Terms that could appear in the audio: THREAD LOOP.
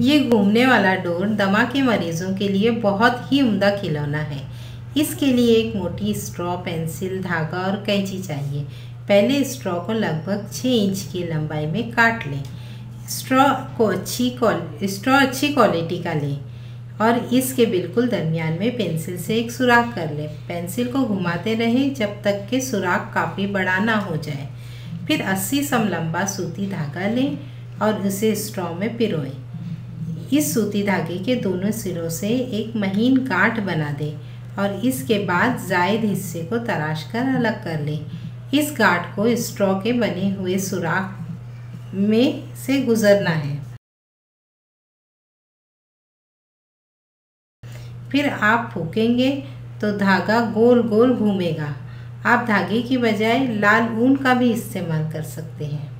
ये घूमने वाला डोर दमा के मरीजों के लिए बहुत ही उम्दा खिलौना है। इसके लिए एक मोटी स्ट्रॉ, पेंसिल, धागा और कैंची चाहिए। पहले स्ट्रॉ को लगभग 6 इंच की लंबाई में काट लें। स्ट्रॉ अच्छी क्वालिटी का लें और इसके बिल्कुल दरमियान में पेंसिल से एक सुराख कर लें। पेंसिल को घुमाते रहें जब तक कि सुराख काफ़ी बड़ा ना हो जाए। फिर 80 सम लंबा सूती धागा लें और उसे स्ट्रॉ में पिरोएं। इस सूती धागे के दोनों सिरों से एक महीन गांठ बना दें और इसके बाद जायद हिस्से को तराश कर अलग कर लें। इस गांठ को स्ट्रॉ के बने हुए सुराख में से गुजरना है। फिर आप फूकेंगे तो धागा गोल गोल घूमेगा। आप धागे की बजाय लाल ऊन का भी इस्तेमाल कर सकते हैं।